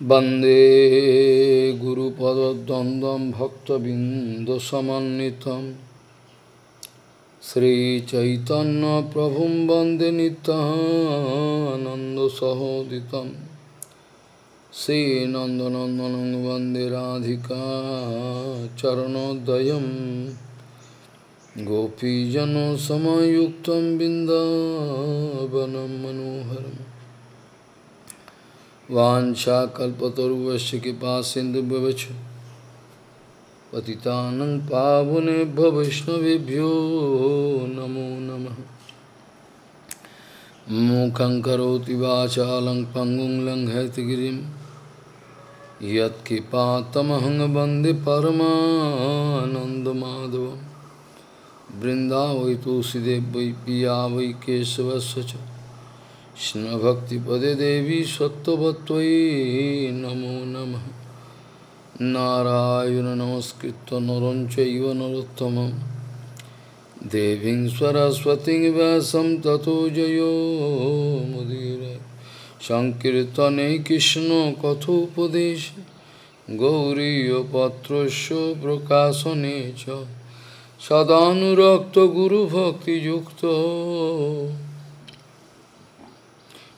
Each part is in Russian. Bande Guru Pada Dandam Bhakta Bindasamanitam Sri Chaitanya Prabhum Bande Nityananda Sahoditam Sri Nandanandanang Bande Radhika Charanodayam Gopijano Samayuktam Bindavanam Manoharam Vancha kalpataruvasya kipa sindhu bhavacha patitanam pavune bhavishnavibhyo namo namaha mukham karoti vachalam pangum lang haitgirim yat kipa tamahang bande paramananda madhavam vrindavai tusidevai piyavai kesavasya cha Shna Bhakti Pade Devi Sattvatvai Namo Namah Narayana Namaskritta Naranchaiva Narottamam Devim Saraswatim Vyasam Tato Jayo Mudire Sankirtane Krishna Kathopadeshe Gauriya Patrasya Prakasanecha Sadhanurakta Guru Bhakti Yukta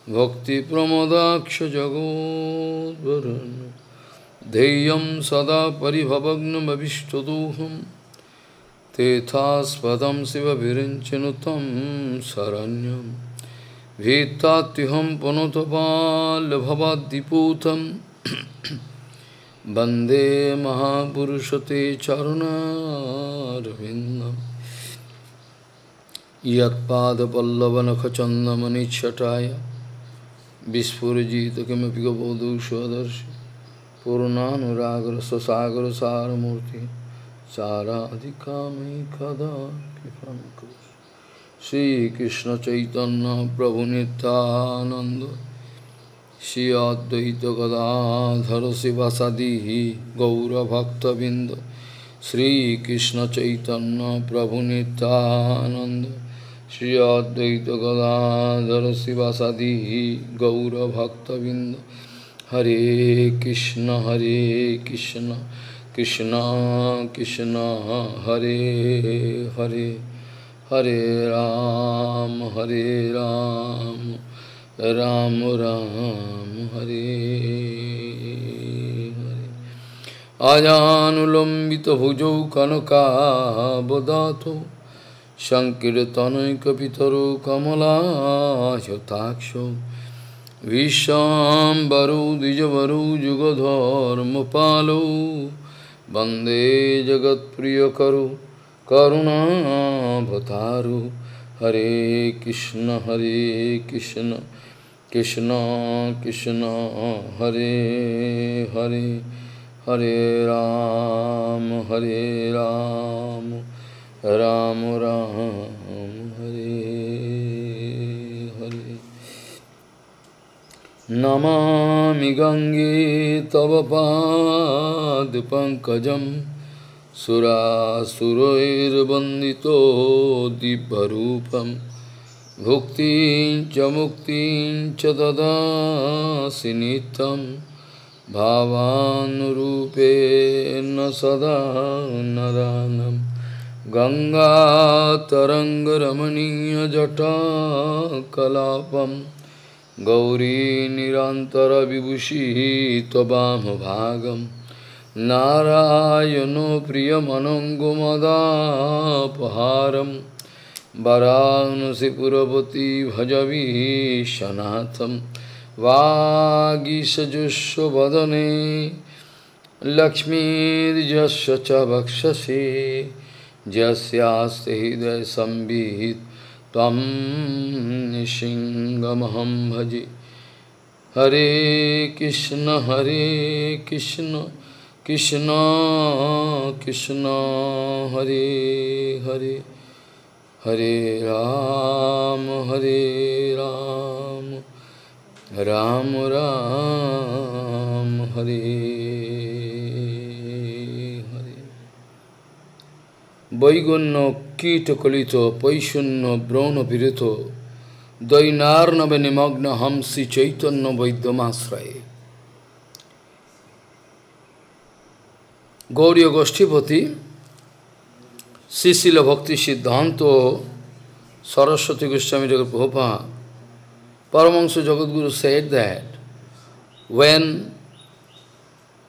Bhakti Pramodaksha Jagot Varana Deyam Sada Paribhavagnam Abhishtaduham Tethas Padam Siva Virinchanutam Saranyam Vitatiham Panotapal Bhavadiputam Bande Mahapurushate Charunaravindam Yat Pada Pallavanakachandamani Chataya Vispurajita Kamapika Bodhushvadarshi Purunanuragra Sasagra Saramurti Saradhikami Kada Kipankus Sri Krishna Chaitanya Prabhu Nityananda Sri Advaita Gadadhara Sivasadihi Gaura Bhakta Binda Sri Krishna Chaitanya Prabhu Nityananda Shri Advaita Gadadhara Sivasadihi Gaura Bhaktavinda Hare Krishna Hare Krishna Krishna Krishna Hare Hare Hare Rama Hare Rama Rama Rama Hare Hare Ajanulambita bhujau kanaka bodhato Sankirtanai kapitaro kamala yataksho Vishambaro dijavaro jugadharma palo Bande jagat priyakaro karuna bhataru Hare Krishna Hare Krishna Krishna Krishna Hare Hare Hare Rama Hare Rama Рам Рам Харе Харе Намами Ганги Тава Пад Панкаджам Сура Сурайр Бандито Дибхарупам Бхуктинча Муктинча Дадасинитам Бхаванурупена Сада Наранам Ganga Taranga Ramaniya Jata Kalapam Gauri Nirantara Vibhushi Tabam Bhagam Narayano Priyamanangumada Paharam Varanasi Purapati Bhajavi Shanatham Vagisha Jusho Vadane Lakshmi Jasya Cha Bhakshasi Jasyasya hidaya sambhihit tam nishingamaham bhaji Hare Krishna Hare Krishna Krishna Krishna Hare Hare Hare Rama Hare Rama Rama Rama Hare Vaigunno kita kalito, paishunno brahno virito, dainarna benimagna hamsi chaitanno vaidamasraye. Гаудия Гоштхипати, Сисила Бхактисиддханта Сарасвати Госвами Прабхупад, Paramahansa Jagadguru said that when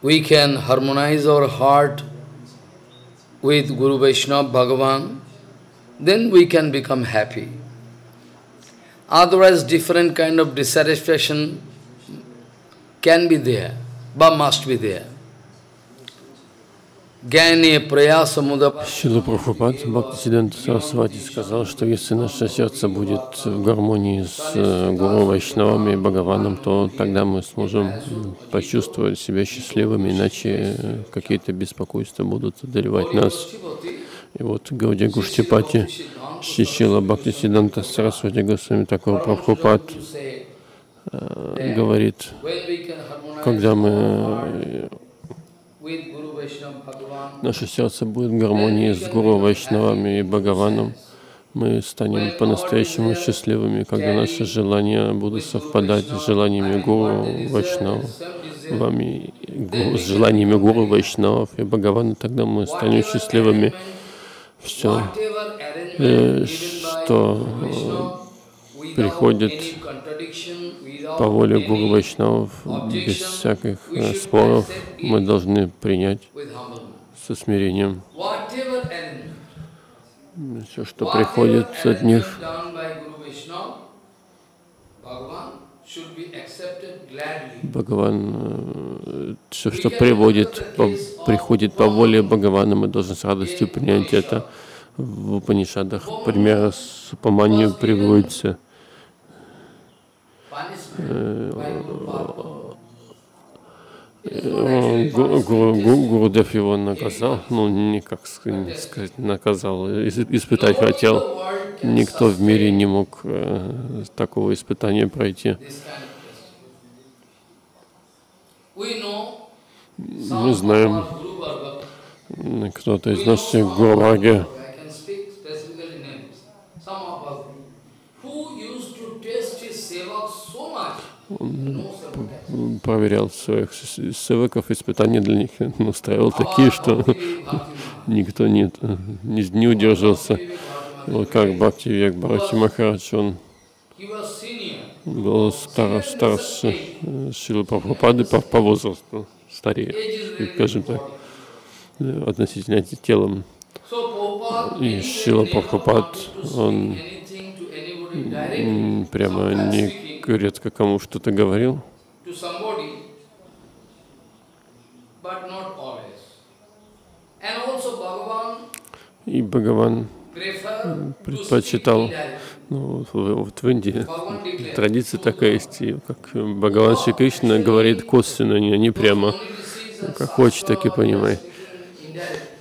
we can harmonize our heart with Guru Vaishnava Bhagavan, then we can become happy. Otherwise, different kind of dissatisfaction can be there, but must be there. Шрила Прабхупад Бхактисиддханта Сарасвати сказал, что если наше сердце будет в гармонии с Гуру Вайшнавами и Бхагаваном, то тогда мы сможем почувствовать себя счастливыми, иначе какие-то беспокойства будут одолевать нас. И вот Гаудия Гоштхипати, Шрила Бхактисиддханта Сарасвати Госвами Тхакур Прабхупад говорит, когда мы наше сердце будет в гармонии с Гуру Вайшнавами и Бхагаваном, мы станем по-настоящему счастливыми, когда наши желания будут совпадать с желаниями Гуру Вайшнавами, с желаниями Гуру Вайшнавов и Бхагавана, тогда мы станем счастливыми. Все, что приходит по воле Гуру Вайшнавов, без всяких споров, мы должны принять со смирением. Все, что приходит от них, Бхагаван, все, что приходит по воле Бхагавана, мы должны с радостью принять это. В Упанишадах пример с Упаманью приводится. Гурудев его наказал, ну, никак сказать, наказал, испытать хотел. Никто в мире не мог такого испытания пройти. Мы знаем, кто-то из наших гурварги, он проверял своих севаков, испытания для них устраивал такие, что никто не удерживался. Вот как Бхактивинод Бхарати Махарадж, он был старше Шрилы Прабхупады по возрасту, старее, скажем так, относительно телом. И Шрила Прабхупад, он прямо редко кому что-то говорил, и Бхагаван предпочитал, ну, вот в Индии традиция такая есть, и как Бхагаван Шри Кришна говорит косвенно, не прямо, как хочешь, так и понимай.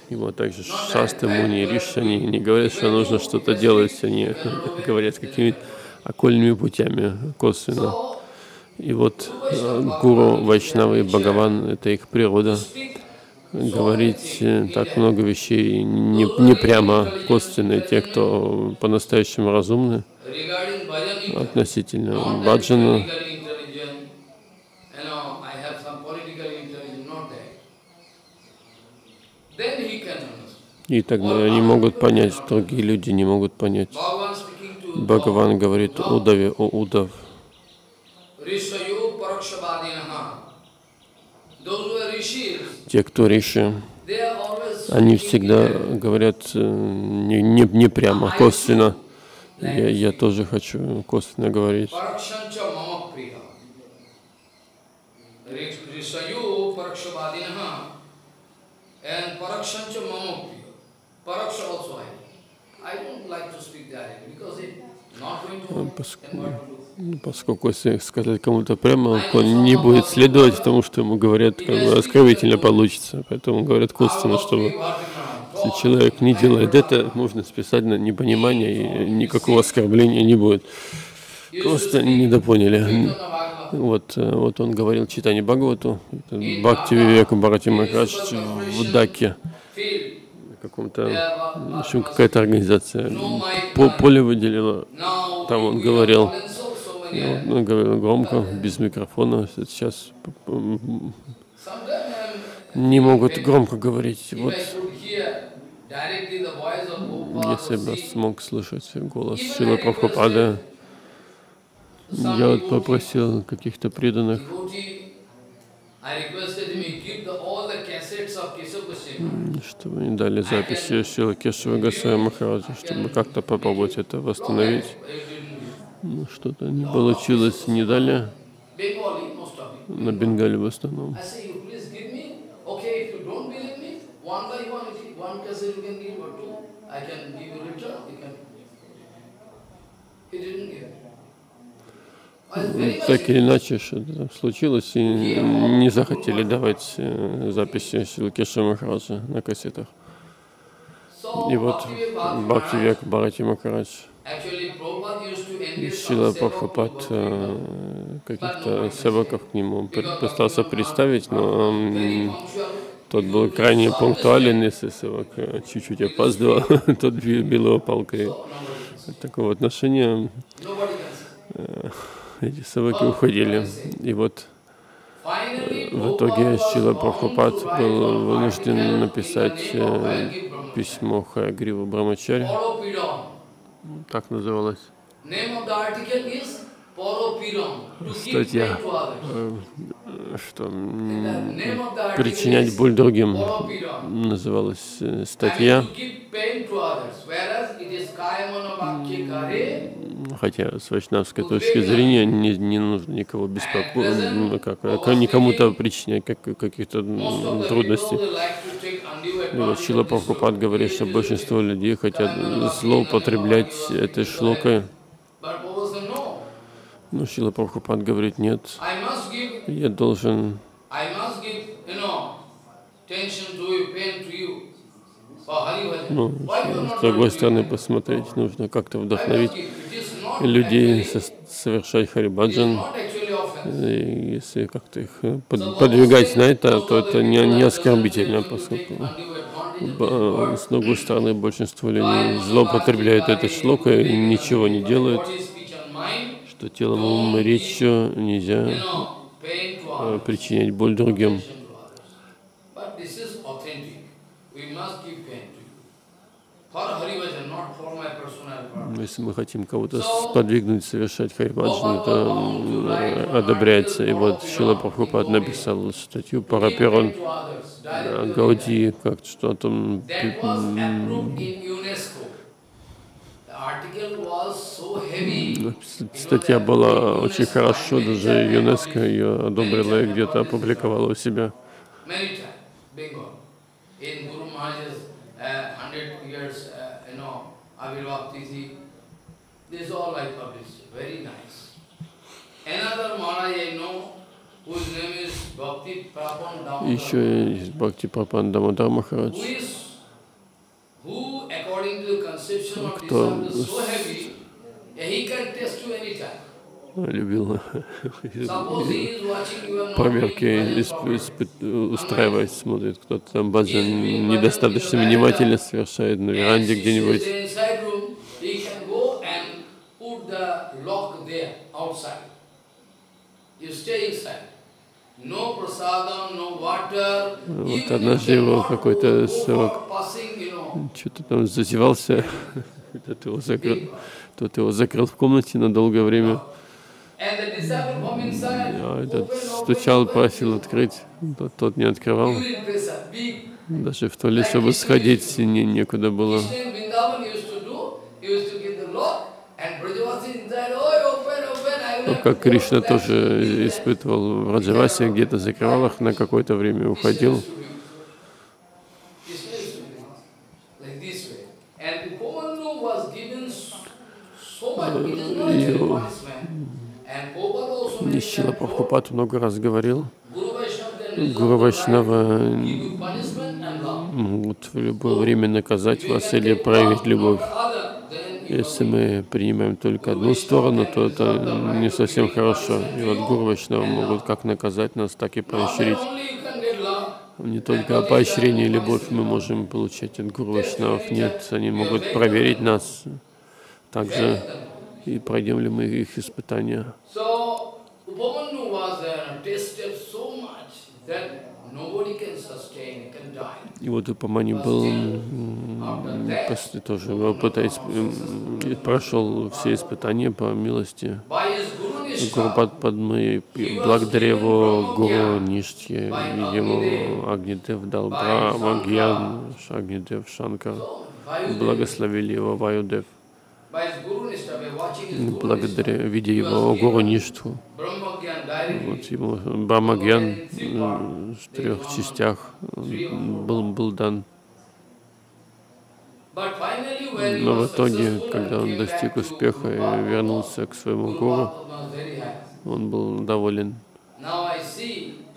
И вот также шасты, муни, риши, они не говорят, что нужно что-то делать, они говорят какими-то окольными путями, косвенно. И вот Гуру, Вайшнавы и Бхагаван — это их природа. Говорить так много вещей не прямо, косвенно. Те, кто по-настоящему разумны относительно баджана, и тогда они могут понять, другие люди не могут понять. Бхагаван говорит Удаве, о Удав. Те, кто риши, они всегда говорят не прямо, косвенно. Я тоже хочу косвенно говорить. Поскольку если сказать кому-то прямо, он не будет следовать, потому что ему говорят, как бы оскорбительно получится. Поэтому говорят косвенно, чтобы если человек не делает это, можно списать на непонимание, и никакого оскорбления не будет. Просто недопоняли. Вот он говорил читание Бхагавату, Бхактивинод Бхарати Махарадж в Даке, в общем, какая-то организация поле выделила, там он говорил, Я вот говорю громко, без микрофона, сейчас не могут громко говорить. Вот, если бы я смог слышать голос Шрилы Прабхупада, я вот попросил каких-то преданных, чтобы они дали записи Шрилы Кешава Госвами Махараджа, чтобы как-то попробовать это восстановить. Ну, что-то не получилось, не дали. На Бенгале в основном. Так или иначе, что-то случилось, и не захотели давать записи Шрилы Кешава Махараджа на кассетах. И вот Бхактивинод Бхарати Махарадж, Шрила Прабхупад каких-то севаков к нему пытался представить, но тот был крайне пунктуален, если севак чуть-чуть опаздывал, тот бил его палкой. Такого отношения эти севаки уходили. И вот в итоге Шрила Прабхупад был вынужден написать письмо Хаягриву Брамачарье, так называлось. Статья, что причинять боль другим, называлась статья, хотя с вайшнавской точки зрения не нужно никого беспокоить, никому-то причинять каких-то трудностей. Шрила Прабхупад говорит, что большинство людей хотят злоупотреблять этой шлокой. Но Шрила Прабхупад говорит, нет, я должен с другой стороны посмотреть, нужно как-то вдохновить людей совершать харибаджан. И если как-то их подвигать на это, то это не оскорбительно, поскольку с другой стороны большинство людей злоупотребляют этой шлокой и ничего не делают, что телом, умом и речью нельзя причинять боль другим. Если мы хотим кого-то подвигнуть, совершать харибаджан, это одобряется. И вот Шрила Прабхупад написал статью Параперон Гауди, как что там. Статья была очень хорошо, даже ЮНЕСКО ее одобрила и где-то опубликовала у себя. Еще есть Бхактисиддханта Матха Махарадж, кто любил проверки устраивать, смотрит, кто-то там баджан недостаточно внимательно совершает на веранде где-нибудь. Вот однажды его какой-то севак что-то там зазевался, тот его закрыл в комнате на долгое время. А этот стучал, просил открыть, тот не открывал. Даже в туалет, чтобы сходить, некуда было. Как Кришна тоже испытывал в Раджавасе, где-то закрывал их, на какое-то время уходил. И Шрила Прабхупад много раз говорил, Гуру Вайшнава могут в любое время наказать вас или проявить любовь. Если мы принимаем только одну сторону, то это не совсем хорошо. И вот Гуру Вайшнава могут как наказать нас, так и поощрить. Не только поощрение и любовь мы можем получать от Гуру Вайшнавов. Нет, они могут проверить нас также. и пройдем ли мы их испытания. И вот Упаманью был, после тоже прошел все испытания по милости Гуру Падмы, благодаря его гуру Ништхе, ему Агнидев дал Брахма, Гьян, Агнидев, Шанкара, благословили его Вайудев. Благодаря, видя его гуру Ништху, вот ему Брахма-гьян в 3 частях был дан. Но в итоге, когда он достиг успеха и вернулся к своему гуру, он был доволен.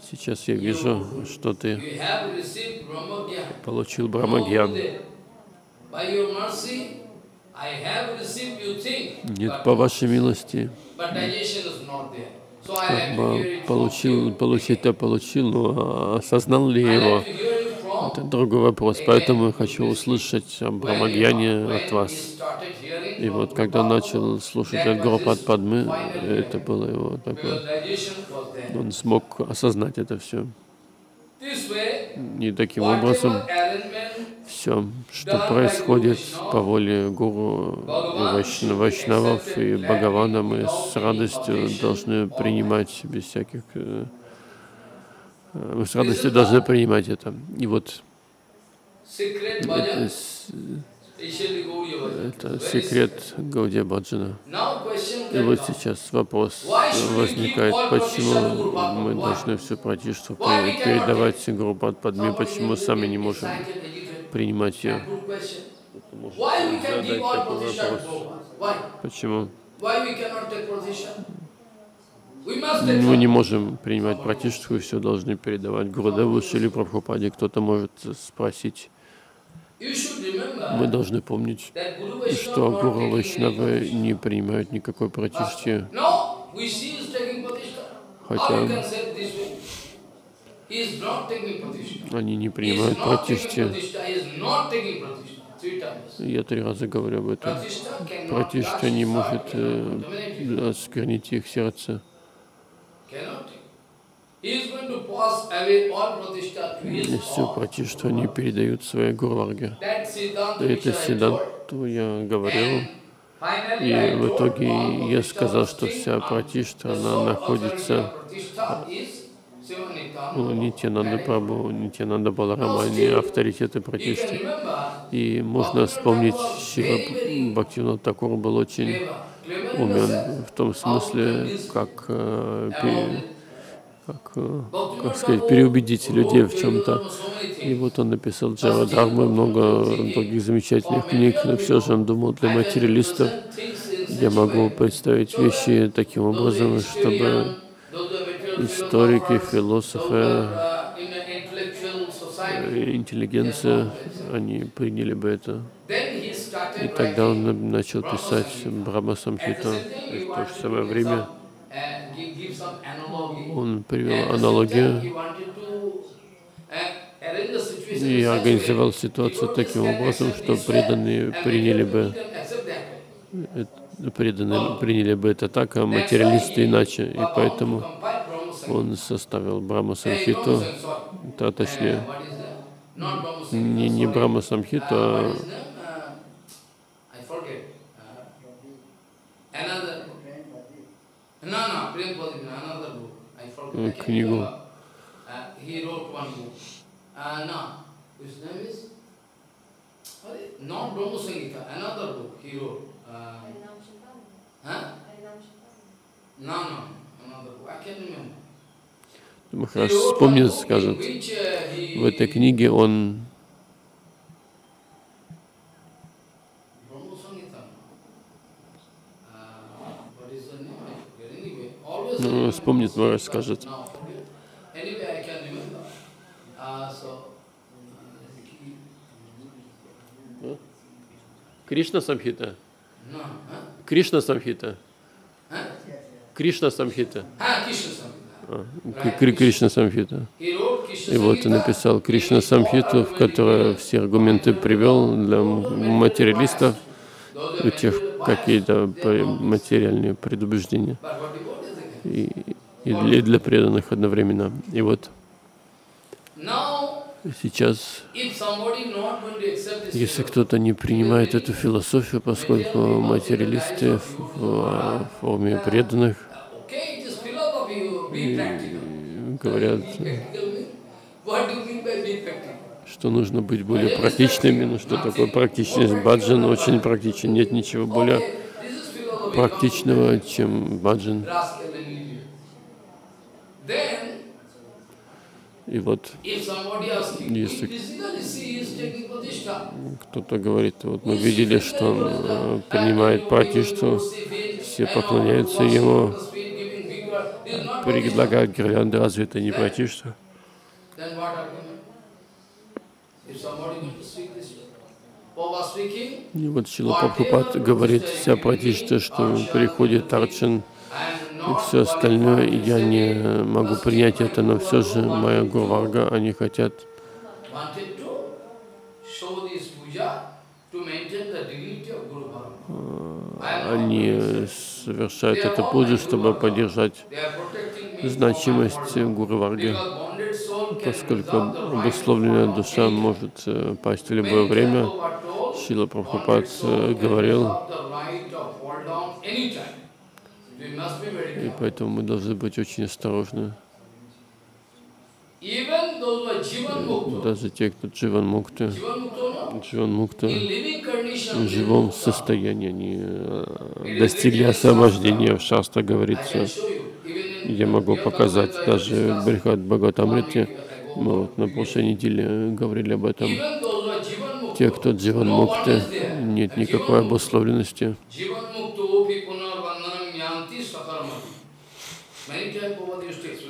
Сейчас я вижу, что ты получил Брахма-гьян. Нет, по вашей милости. Как бы получил, но осознал ли его? Это другой вопрос. Поэтому я хочу услышать о Брахма-гьяне от вас. И вот когда начал слушать от Гуру Падмы, это было его такое. Он смог осознать это все. И таким образом все, что происходит по воле гуру, вайшнавов и Бхагавана, мы с радостью должны принимать без всяких... Мы с радостью должны принимать это. И вот это секрет Гаудия Баджана. И вот сейчас вопрос возникает, почему мы должны все практически передавать Гуру Падме, почему сами не можем принимать ее. Задать такой вопрос. Почему? Мы не можем принимать пратиштху и все должны передавать Гурудеву или Прабхупаде. Кто-то может спросить. Мы должны помнить, что Гуру Вайшнавы не принимают никакой пратиштхи. Хотя они не принимают пратиштхи. Я 3 раза говорю об этом. Пратиштха не может осквернить их сердце. И все пратиштха не передают своей гурварге. Это Сиданту я говорил. И в итоге я сказал, что вся пратиштха, она находится... Нитьянанда Прабху, Нитьянанда Баларама, они авторитеты практически. И можно вспомнить, что Бхактивинод Тхакур был очень умен в том смысле, как сказать, переубедить людей в чем-то. И вот он написал Джайва-дхарму, много других замечательных книг, но все же он думал, для материалистов я могу представить вещи таким образом, чтобы историки, философы, интеллигенция, они приняли бы это. И тогда он начал писать Брахма-самхиту. И в то же самое время он привел аналогию и организовал ситуацию таким образом, что преданные приняли бы это так, а материалисты иначе. И поэтому он составил Брахма-самхиту, да, точнее, не Брахма-самхиту, а книгу. Махараш вспомнит, скажет, в этой книге он вспомнит, Махараш скажет. Кришна-самхита. Кришна-самхита. Кришна-самхита. Кришна-самхита. И вот он написал Кришна-самхиту, в которой все аргументы привел для материалистов у тех какие-то материальные предубеждения. И для преданных одновременно. И вот сейчас, если кто-то не принимает эту философию, поскольку материалисты в форме преданных говорят, что нужно быть более практичными, но что такое практичность? Баджан очень практичен, нет ничего более практичного, чем баджан. И вот, если кто-то говорит, вот мы видели, что он принимает пратиштху, все поклоняются ему, предлагают гирлянды, разве это не пратиштха? И вот Шрила Прабхупад говорит, вся пратиштха, что приходит арчан, и все остальное, я не могу принять это, но все же моя гурварга, они хотят совершают эту пуджу, чтобы поддержать значимость гурварги, поскольку обусловленная душа может пасть в любое время. Шрила Прабхупад говорил, и поэтому мы должны быть очень осторожны. Даже те, кто дживан-мукты, в живом состоянии, они достигли освобождения. В шастра говорится, я могу показать, даже в Брихад-Бхагаватамрите, мы вот на прошлой неделе говорили об этом. Те, кто дживан-мукты, нет никакой обусловленности.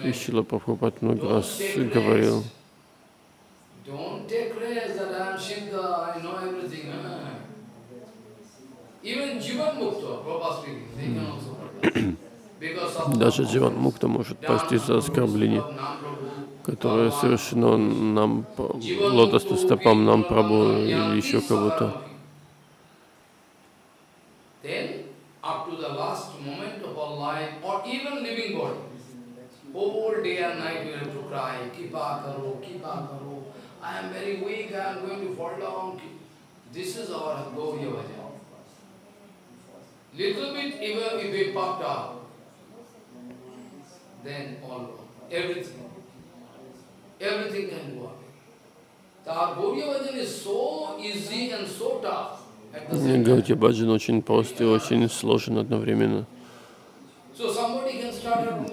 И Шрила Прабхупад много раз говорил, даже Дживан Мукта может пасти за оскорбление, которое совершено нам, лотосным стопам нам Прабху или еще кого-то. Гаудия баджан очень прост и очень сложен одновременно.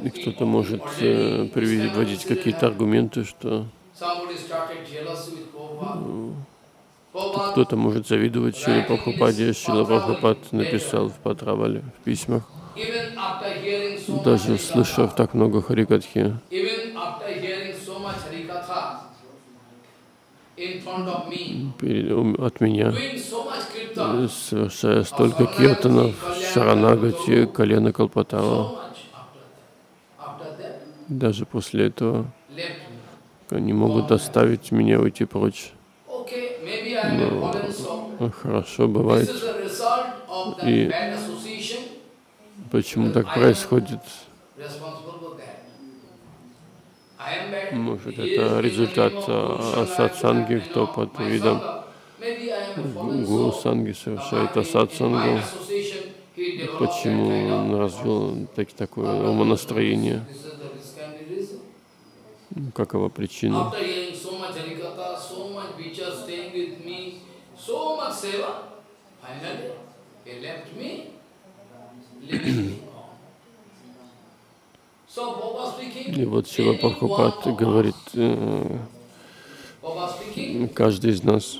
И кто-то может приводить какие-то аргументы, что кто-то может завидовать Шриле Прабхупаде. Шрила Прабхупад написал в Патравале, в письмах, даже слышав так много харикатхи, от меня, совершая столько киртанов, шаранагати, колено Калпатару. Даже после этого они могут оставить меня, уйти прочь. Но хорошо бывает. И почему так происходит? Может, это результат асатсанги, кто под видом гуру санги совершает асатсангу. Почему он развил такое умонастроение? Какова причина? И вот Шрила Прабхупад говорит, каждый из нас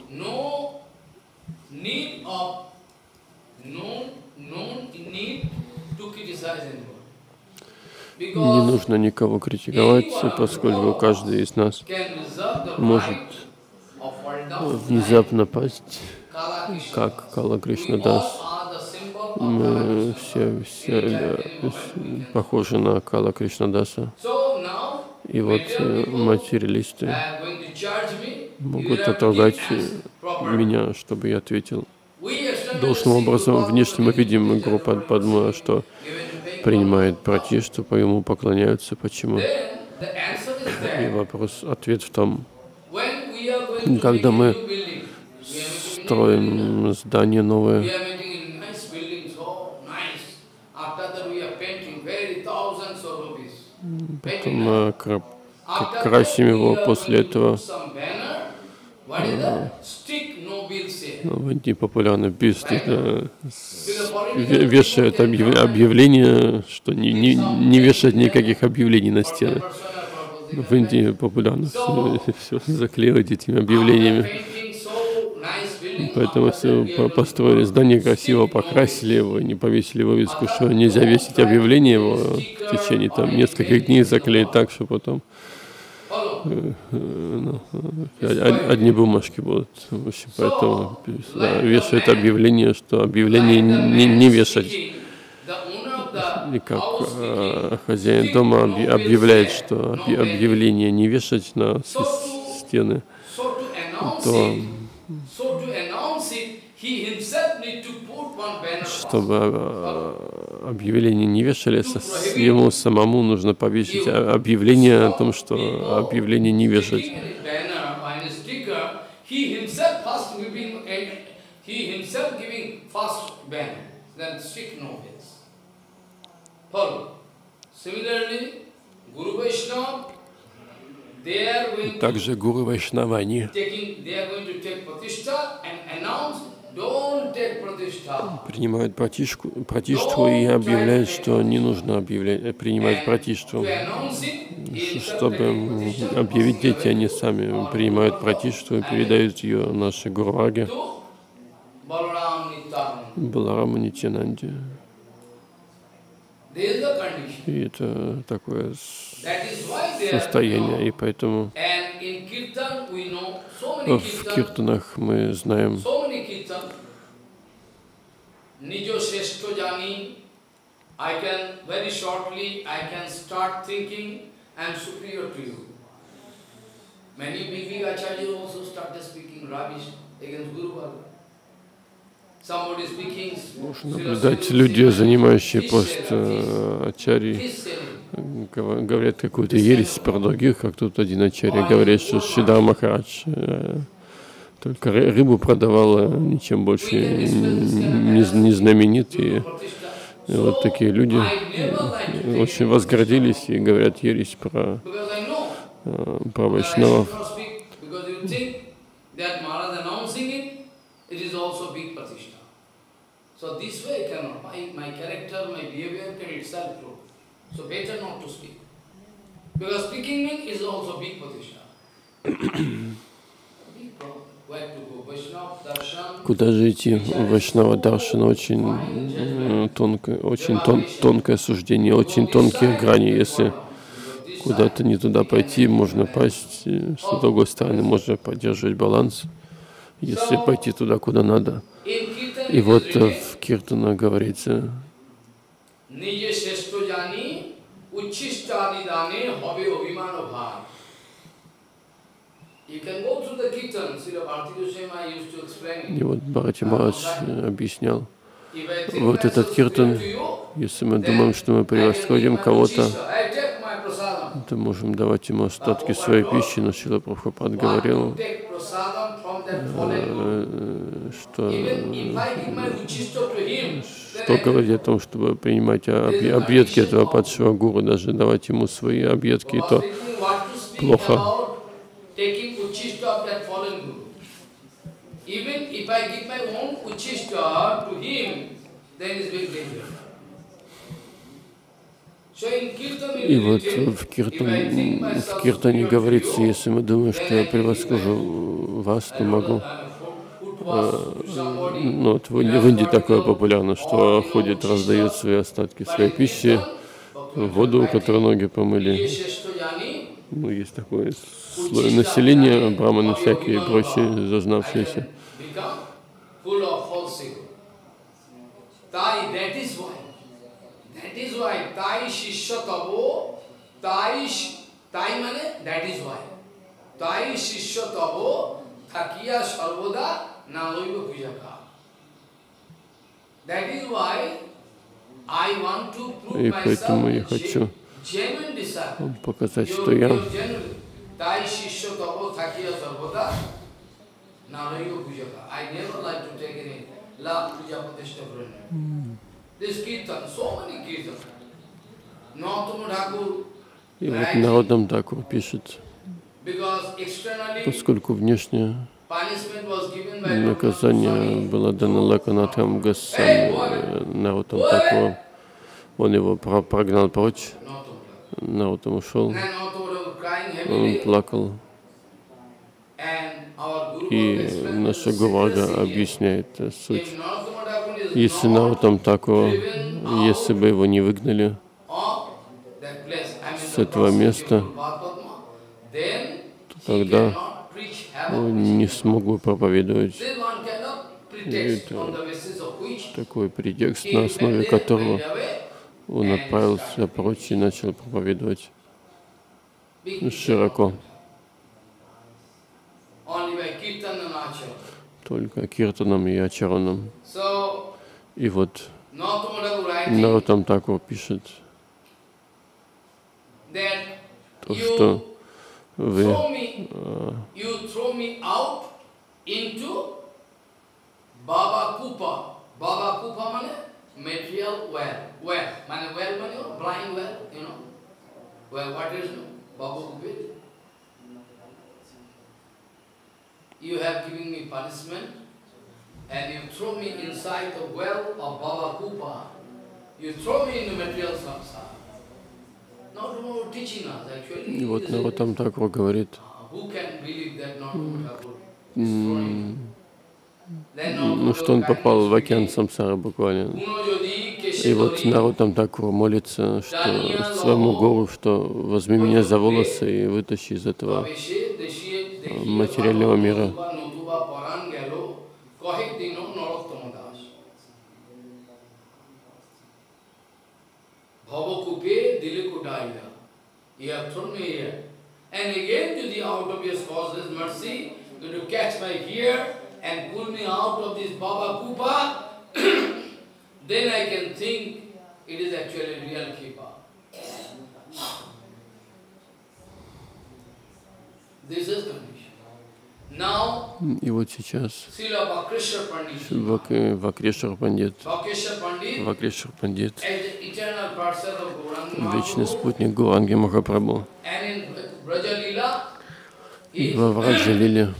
не нужно никого критиковать, поскольку каждый из нас может внезапно пасть, как Кала Кришна Дас. Мы все похожи на Кала Кришна Даса. И вот материалисты могут отругать меня, чтобы я ответил. должным образом внешне мы видим Гуру Падма, что принимает прати, что по ему поклоняются. Почему? И вопрос, ответ в том, когда мы строим здание новое, потом красим его, после этого непопулярно вешают объявления, что не вешать никаких объявлений на стены. В Индии популярно все заклеивать этими объявлениями. Поэтому если построили здание красиво, покрасили его, не повесили вывеску, что нельзя весить объявление его в течение там нескольких дней, заклеить так, что потом одни бумажки будут. В общем, поэтому вешают объявление, что объявление не вешать. И как хозяин дома объявляет, что объявление не вешать на стены, то чтобы объявление не вешали, ему самому нужно повесить объявление о том, что объявление не вешать. И также Гуру Вайшнава, они принимают пратиштху и объявляют, что не нужно принимать пратиштху. Чтобы объявить дети, они сами принимают пратиштху и передают ее нашей Гурваге Балараму Нитьянанде. И это такое состояние, и поэтому в киртанах мы знаем можно наблюдать, люди, занимающие пост ачарьи, говорят какую-то ересь про других, как тут один ачарья говорит, что Шридхар Махарадж только рыбу продавала, ничем больше не знаменит. И вот такие люди очень возгордились и говорят ересь про вайшнавов. So this way I cannot. My character, my behavior can itself grow. So better not to speak. Because speaking is also big pratishtha. Big problem. Where to go? Vaishnava darshan. Куда же идти? Вайшнава даршан очень тонкое суждение, очень тонкие грани. Если куда-то не туда пойти, можно пасть. С другой стороны, можно поддерживать баланс, если пойти туда, куда надо. И вот в Киртана говорится, и вот Бхарати Махарадж объяснял, вот этот Киртан, если мы думаем, что мы превосходим кого-то, то можем давать ему остатки своей пищи, но Шрила Прабхупад говорил, что говорить о том, чтобы принимать объедки этого падшего гуру, даже давать ему свои объедки, и то плохо. И вот в Киртане говорится, если мы думаем, что я превосхожу вас, то могу. Ну, вот в Индии такое популярно, что ходят, раздают свои остатки своей пищи, воду, которую ноги помыли. Ну, есть такое слой населения, браманы всякие, прочие, зазнавшиеся. That is why tai shishya-tavo, tai mane, that is why. Tai shishya-tavo, thakiya sarvoda, naloiva bhujaka. И поэтому я хочу вам показать, что я и вот Наротам Тхакур пишет, поскольку внешне наказание было дано Лаканатхам Госвами Наротам Тхакуру, он его прогнал прочь, Наротам ушел, он плакал. И наша Гурага объясняет суть. Если Наротам Тхакура, если бы его не выгнали с этого места, то тогда он не смог бы проповедовать. И это такой предтекст, на основе которого он отправился прочь и начал проповедовать широко. Только киртаном и ачараном. И вот Наротам Тхакур пишет, то, что вы you have given me punishment, and you throw me inside the well of Baba Kupa. You throw me into material samsara. Not about teaching us, actually. Вот Наротам Тхакур говорит. Who can believe that Наротам Тхакур is throwing? Ну что он попал в океан самсары буквально. И вот Наротам Тхакур молится, что своему гуру, что возьми меня за волосы и вытащи из этого материального мира. И вот сейчас Вакрешвар Пандит, вечный спутник Гуранги Махапрабху, и во Враджа-лиле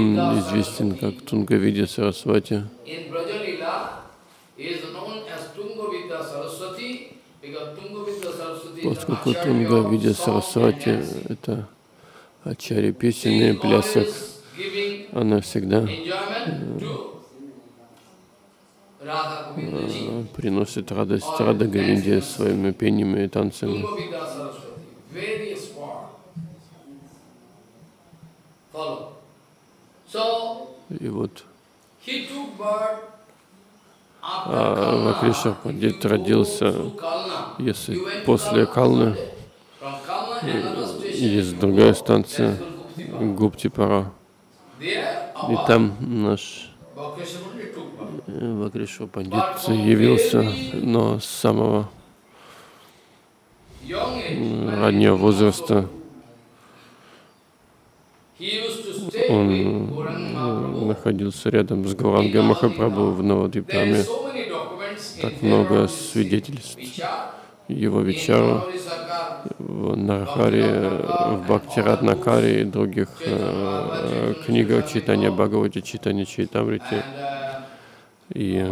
он известен как Тунгавидья Сарасвати. Поскольку Тунгавидья Сарасвати — это ачарья песенные плясок, она всегда приносит радость Радха-Говинде своими пениями и танцами. И вот Вакрешвар Пандит родился, если после Калны, есть другая станция, Гуптипара. И там наш Вакрешвар Пандит явился, но с самого раннего возраста он находился рядом с Гурангой Махапрабху в Навадвипаме. Так много свидетельств его Вичара в Нарахаре, в Бхактиратнакаре и других книгах Чайтанья Бхагавати, Чайтанья Чайтамрити. И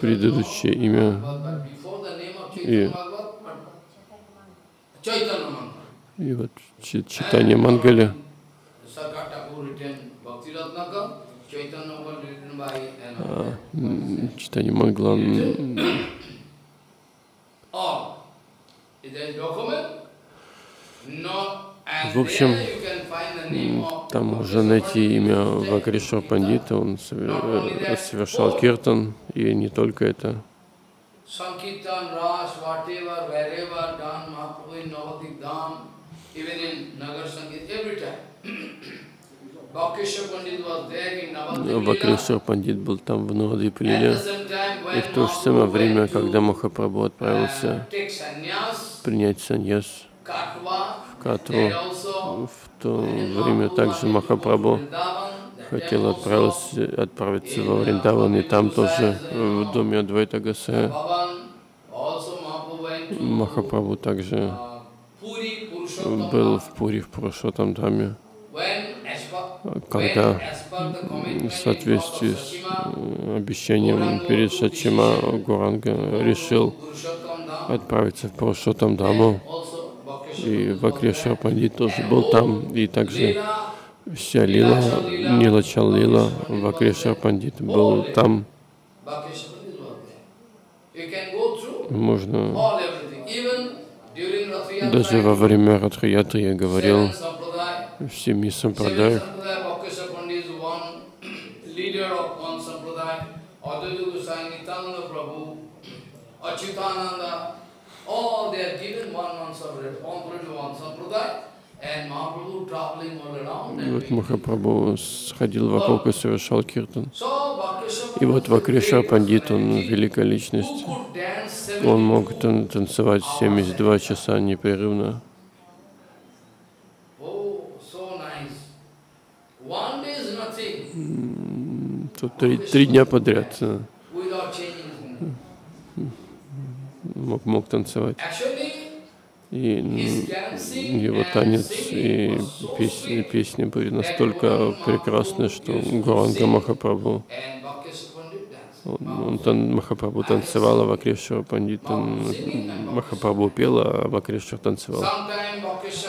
предыдущее имя и вот Чайтанья Мангали. Чайтанья Мангала в общем, там уже найти имя Вакрешвар Пандита, он совершал киртан, и не только это. Sankirtan, Ras, whatever, wherever, done, Mahaprabhu in Navadik Dham, even in Nagar Sankirtan, every time. Вакрешвар Пандит был там в Навадвипе Лиле, и в то же самое время, когда Махапрабху отправился принять саньяс в Катву, в то время также Махапрабху хотел отправиться во Вриндаван, и там тоже, в доме Адвайта Госая, Махапрабху также был в Пури, в Пуршотам Даме, когда в соответствии с обещанием перед Шачима Гуранга решил отправиться в Пуршотам Даму, и Вакрешвар Пандит тоже был там, и также вся лила, Нилачал лила, Вакрешвар Пандит был там. Можно даже во время Радхаятри я говорил в семи сампрадаях. И вот Махапрабху сходил вокруг и совершал киртан. И вот Вакрешвар Пандит, он великая личность. Он мог танцевать 72 часа непрерывно. Тут три дня подряд мог танцевать. И его танец и песни были настолько прекрасны, что Гуранга Махапрабху, Махапрабху танцевал, а Вакрешвар Пандит, Махапрабху пел, а Вакрешвар танцевал.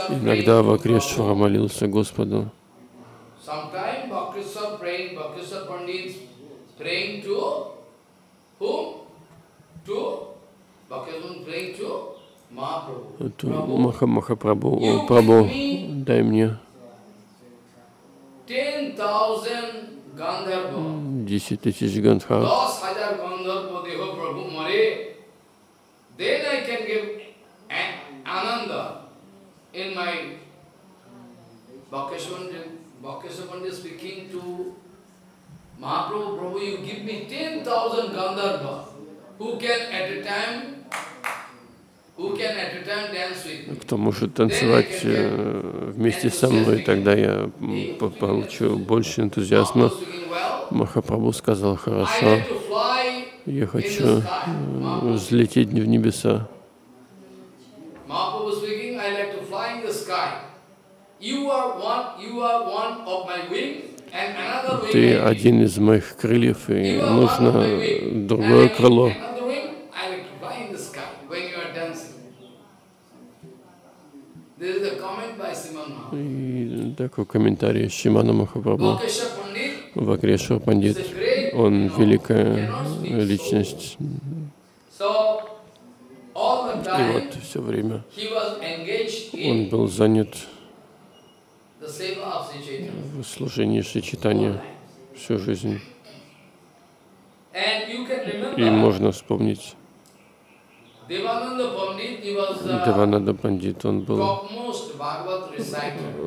Иногда Вакрешвар молился Господу. Sometimes Vakreswar Pandit praying to whom? To Vakreswar praying to Mahaprabhu. Прабху, дай мне 10 000 гандхарв. Then I can give ananda in my Vakreswar Pandit. Vakreswar Pandit speaking to Mahaprabhu, Prabhu, you give me 10,000 Gandharva, who can at a time dance with me. Кто может танцевать вместе со мной, тогда я получу больше энтузиазма. Махапрабху сказал, хорошо, я хочу взлететь в небеса. Mahaprabhu speaking, I like to fly in the sky. Ты один из моих крыльев, и нужно другое крыло. И такой комментарий Шримана Махапрабху. Вакрешвар Пандит, он великая личность. И вот все время он был занят в служении Шри Чайтаньи всю жизнь. И можно вспомнить Девананда Пандит, он был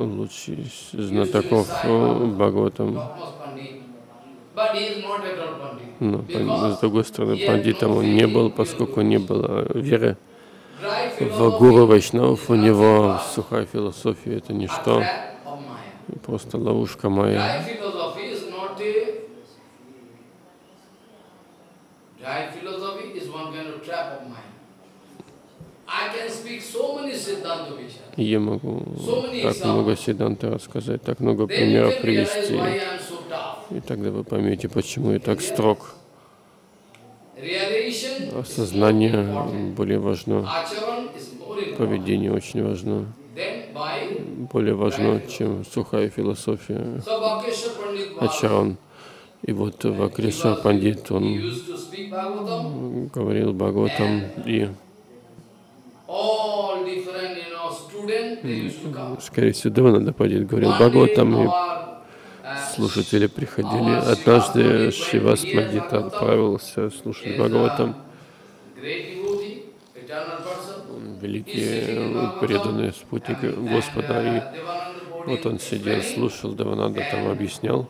лучший знатоков Бхагаватам. Но, с другой стороны, пандитом он не был, поскольку не было веры в гуру Вайшнавов. У него сухая философия — это ничто. Просто ловушка майя. Я могу так много сиддханты рассказать, так много примеров привести. И тогда вы поймете, почему я так строг. Осознание более важно. Поведение очень важно. Более важно, чем сухая философия ачаран. И вот Вакрешвар Пандит, он говорил Бхагаватам, и скорее всего Девананда Пандит говорил Бхагаватам, и слушатели приходили. Однажды Шривас Пандит отправился слушать Бхагаватам. великие преданные спутники Господа. И вот он сидел, слушал, Девананда там объяснял.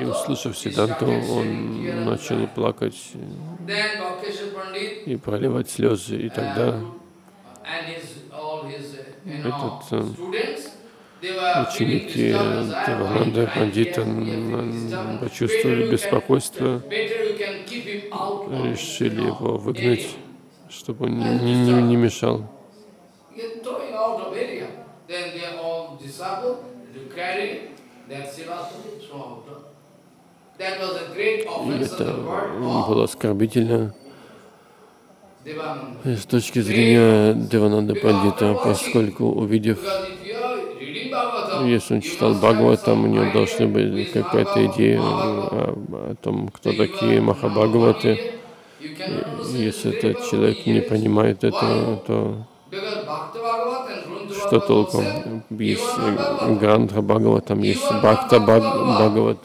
И, услышав Сиддханту, он начал плакать и проливать слезы. И тогда этот ученики Девананды Пандита почувствовали беспокойство, решили его выгнать, чтобы он не мешал. И это было оскорбительно с точки зрения Девананды Пандита, поскольку, увидев, если он читал Бхагаватам, у него должна быть какая-то идея о том, кто такие Махабхагаваты. Если этот человек не понимает этого, то что толку? Есть Грантха Бхагават, там есть Бхакта Бхагават.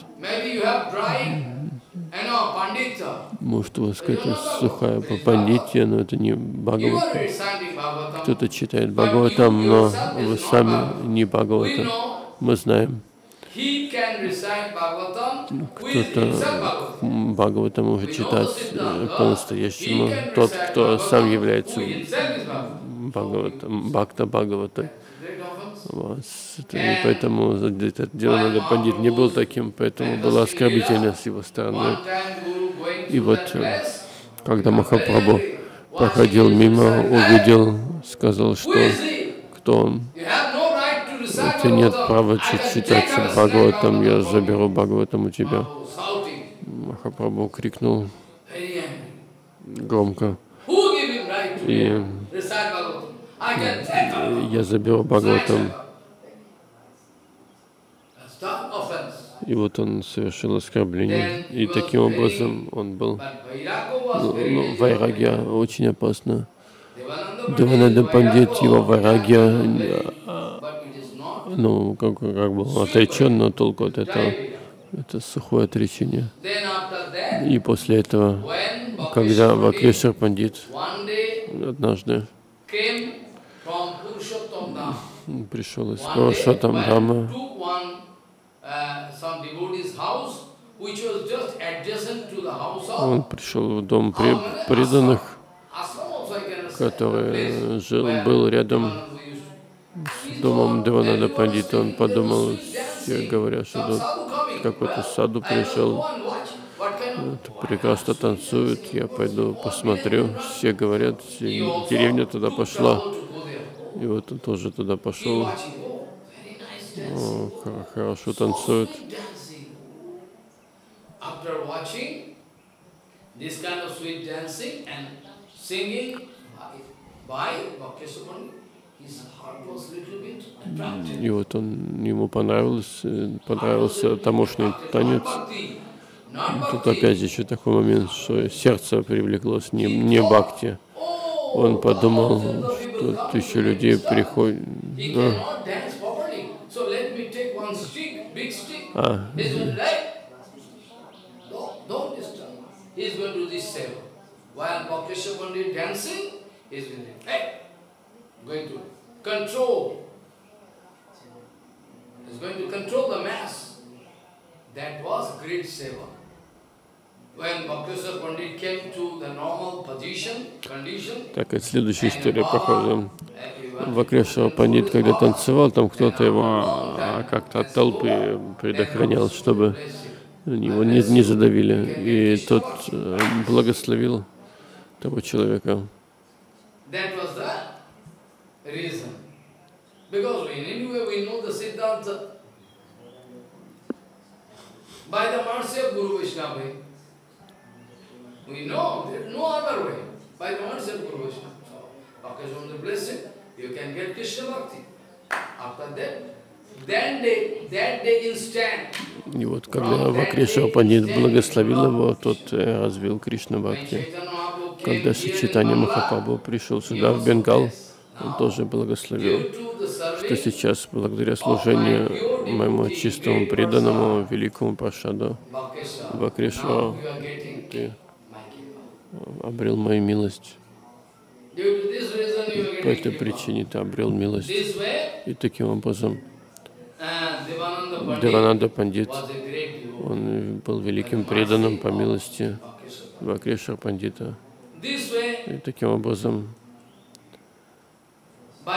Может, у вас какая-то сухая пандития, но это не Бхагават. Кто-то читает Бхагаватам, но вы сами не Бхагавата. Мы знаем. Кто-то Бхагавата может читать по-настоящему. Тот, кто сам является Бхакта Бхагавата. Поэтому Девананда Пандит не был таким, поэтому было оскорбительно с его стороны. И вот, когда Махапрабху проходил мимо, увидел, сказал, что кто он. Ты нет права читать Бхагаватам, я заберу Бхагаватам у тебя. Махапрабху крикнул громко. И я заберу Бхагаватам. И вот он совершил оскорбление. И таким образом он был... Вайрагья очень опасно. Девананда Пандит, его вайрагья... Ну, как бы он отречен, но толку от этого. Это сухое отречение. И после этого, когда Вакрешвар Пандит однажды пришел из Пуршотам Дама, он пришел в дом преданных, который был рядом с домом Девананда Пандита. Он подумал, все говорят, что какой-то саду пришел, прекрасно танцует, я пойду посмотрю. Все говорят, деревня туда пошла. И вот он тоже туда пошел. О, хорошо танцует. И вот он, ему понравился тамошний танец. Тут опять еще такой момент, что сердце привлеклось не бхакти. Он подумал, что тысяча людей приходит. Control. He's going to control the mass. That was great seva. When Bhaktivinoda Pandit came to the normal position, condition. Так, это следующая история, похоже. Вакрешвар Пандит, когда танцевал, там кто-то его как-то от толпы предохранял, чтобы его не задавили. И тот благословил того человека. Reason. Because in India we know the Siddhanta. By the mercy of Guru Vaishnava, we know there is no other way. By the mercy of Guru Vaishnava. Okay, from the blessing, you can get Krishna Bhakti. After that, that day instant. И вот когда Вакрешвар Пандит благословил его, тот развил Кришна Бхакти. Когда Шри Чайтанья Махапрабху пришел сюда, в Бенгал, он тоже благословил, что сейчас, благодаря служению моему чистому преданному великому Паршаду Вакрешвару, ты обрел мою милость. И по этой причине ты обрел милость. И таким образом Девананда Пандит, он был великим преданным по милости Вакрешвар Пандита. И таким образом, по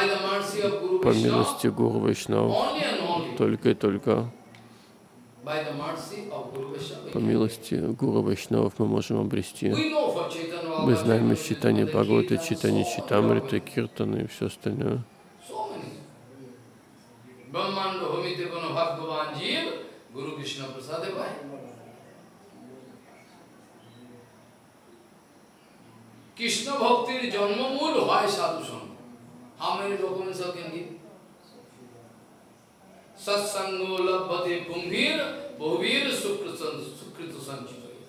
милости Гуру Вайшнава, только и только по милости Гуру Вайшнавов мы можем обрести. Мы знаем из читания Бхагаваты, читания Читамриты, Киртана и все остальное. Krishna Bhaktir Janma Mool Hoy Sadhu Sangha. How many documents I can give? Satsangho Labhate Punghir Bhuvir Sukrita Sanchitaya.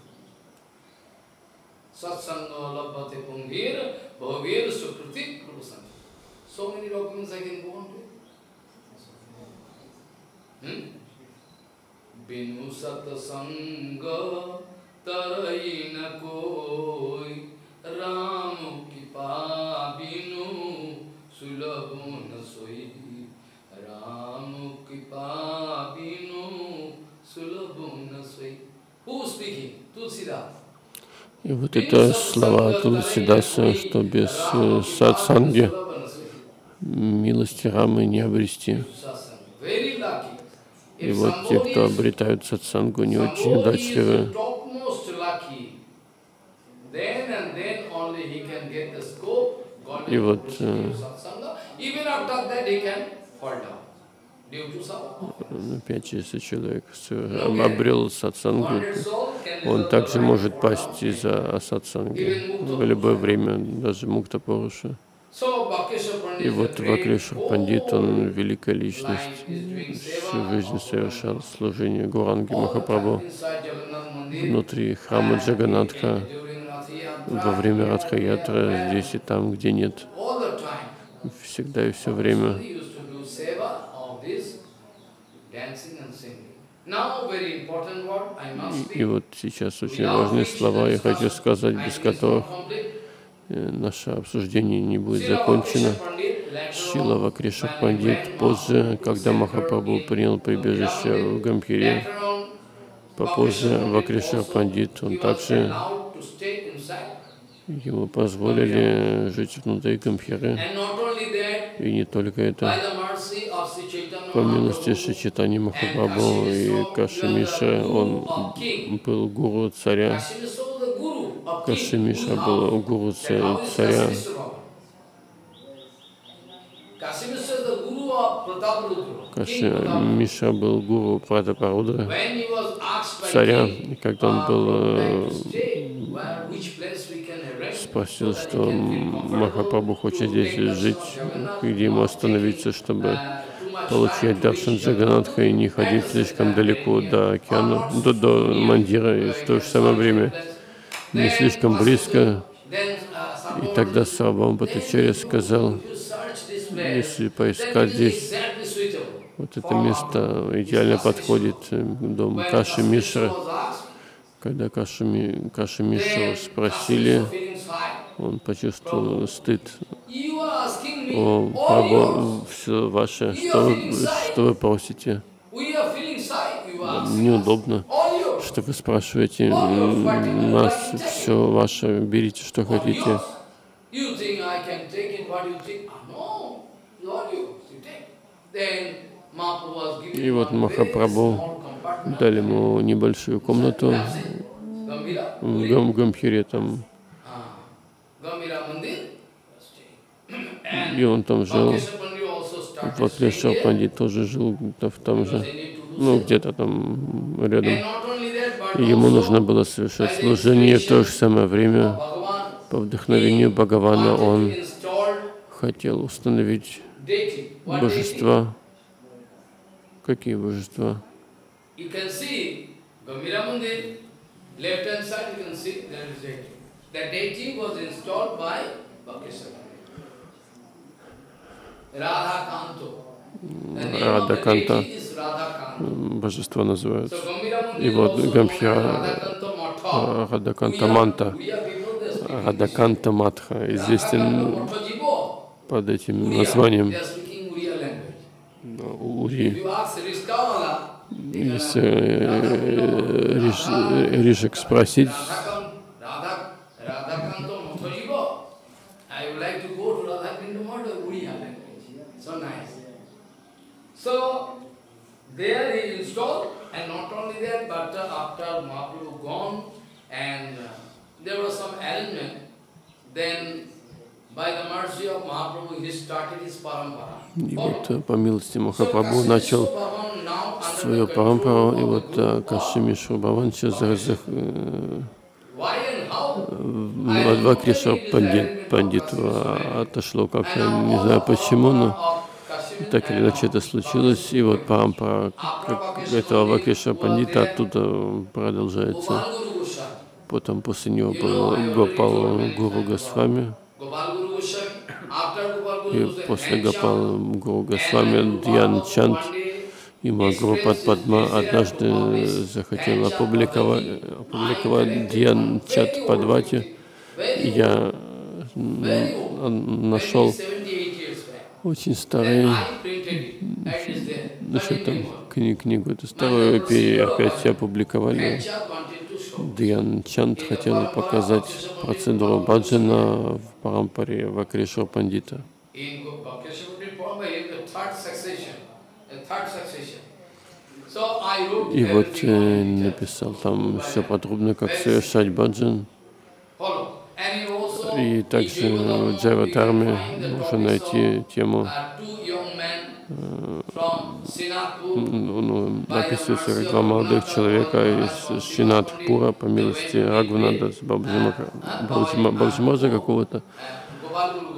Satsangho Labhate Punghir Bhuvir Sukrita Sanchitaya. So many documents I can go on to. Binu Satsangha Tarayina Koi Rama Kipa Binu Sulabhu Nasoi. Rama Kipa Binu Sulabhu Nasoi. Who speaking? Tulsidas. И вот это слова Тулсидаса, что без сатсанги милости Рамы не обрести. И вот те, кто обретают сатсангу, не очень удачливы. И вот опять, если человек обрел сатсангу, он также может пасть из-за сатсанги в любое время, даже мукта-пуруша. И вот Вакрешвар Пандит, он великая личность, всю жизнь совершал служение Гуранги Махапрабху внутри храма Джаганатха, во время Радха-ятры, здесь и там, где нет, всегда и все время. И вот сейчас очень важные слова, я хочу сказать, без которых наше обсуждение не будет закончено. Шрила Вакрешвар Пандит позже, когда Махапрабху принял прибежище в Гамбхире, попозже Вакрешвар Пандит, он также ему позволили жить внутри Гамбхиры. И не только это. По милости Шри Чайтаньи Махапрабху и Каши Миша, он был гуру царя. Каши Миша был гуру царя. Каши Миша был гуру Пратапарудра, царя. И когда он был спросил, что Махапрабху хочет здесь жить, где ему остановиться, чтобы получать даршан Джаганатха и не ходить слишком далеко до океана, до Мандира, и в то же самое время не слишком близко. И тогда Сарвам Бхаттачарья сказал, если поискать здесь, вот это место идеально подходит дом Каши Мишры. Когда Каши Мишу спросили, он почувствовал стыд. «О, Прабху, все ваше, что вы просите? Неудобно, что вы спрашиваете нас, все ваше, берите, что хотите». И вот Махапрабху дали ему небольшую комнату в Гамбхире, там, и он там жил. Вакрешвар Пандит тоже жил там же, ну где-то там рядом. И ему нужно было совершать служение, в то же самое время по вдохновению Бхагавана он хотел установить божества. Какие божества? You can see Gambhira Mandir, left hand side you can see there is deity. That deity was installed by Vakreswar Pandit. Радхаканта. Божество называется. И вот Гамбхира Радхаканта Матха. Радхаканта Матха, известен под этим названием Ури. Если Ришик спросить, и вот по милости Махапрабху начал свою парампару, и вот Каши Миша сейчас Вакрешвар Пандит отошло как-то, не знаю почему, но так или иначе это случилось, и вот парампара этого Вакрешвара Пандита оттуда продолжается. Потом после него был Гопал Гуру Госвами, и после Гопал Гуру Госвами Дьян Чанд и группа Падма однажды захотела опубликовать Дьян Чанд Падвати. Я нашел очень старые книгу, эту старую, и опять опубликовали. Дьян Чанд хотел показать процедуру баджана в парампаре Вакрешвар Пандита. И вот написал там все подробно, как совершать баджан. И также в Джайва-дхарме можно найти тему, описывается как два молодых человека из Шинатхпура, по милости Рагунада с Бабджимаджа какого-то.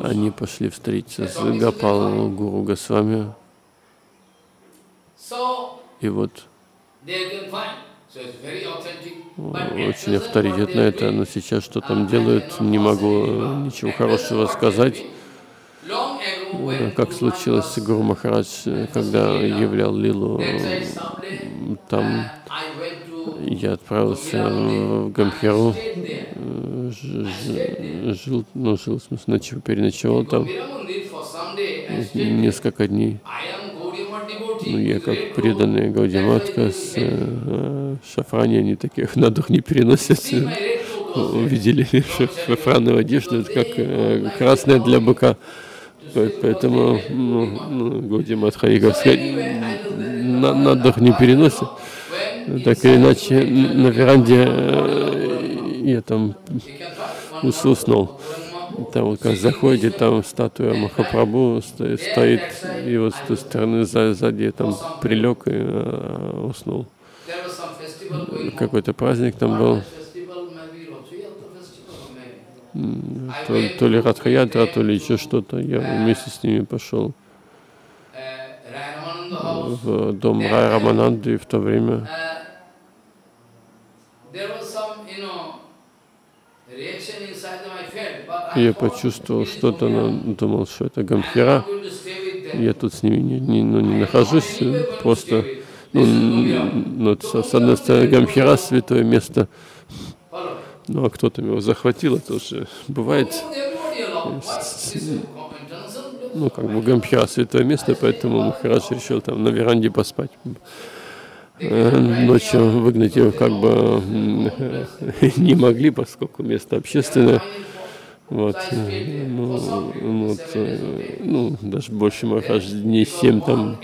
Они пошли встретиться с Гопал Гуру Госвами. И вот очень авторитетно это, но сейчас что там делают, не могу ничего хорошего сказать. Как случилось с Гуру Махарадж, когда являл лилу, там я отправился в Гамбхиру, жил, в смысле, переночевал там несколько дней. Ну, я как преданная Гаудия матка с шафрани, они таких на дух не переносят. Увидели шафранную одежду, это как красная для быка. Поэтому Гаудия матха, как сказать, на дух не переносят. Так или иначе, на веранде я там уснул. Там вот как заходит, там статуя Махапрабху стоит, и вот с той стороны сзади я там прилег и уснул. Какой-то праздник там был, то ли Радха-ятра, то ли еще что-то. Я вместе с ними пошел в дом Рая Рамананды, и в то время я почувствовал что-то, но думал, что это Гамбхира. Я тут с ними не нахожусь, просто, с одной стороны, Гамбхира — святое место, ну а кто-то его захватил, это уже бывает. Ну, как бы Гамбхира — святое место, поэтому Махарадж решил там на веранде поспать. Ночью выгнать его как бы не могли, поскольку место общественное. Вот, даже больше Махарадж дней 7 там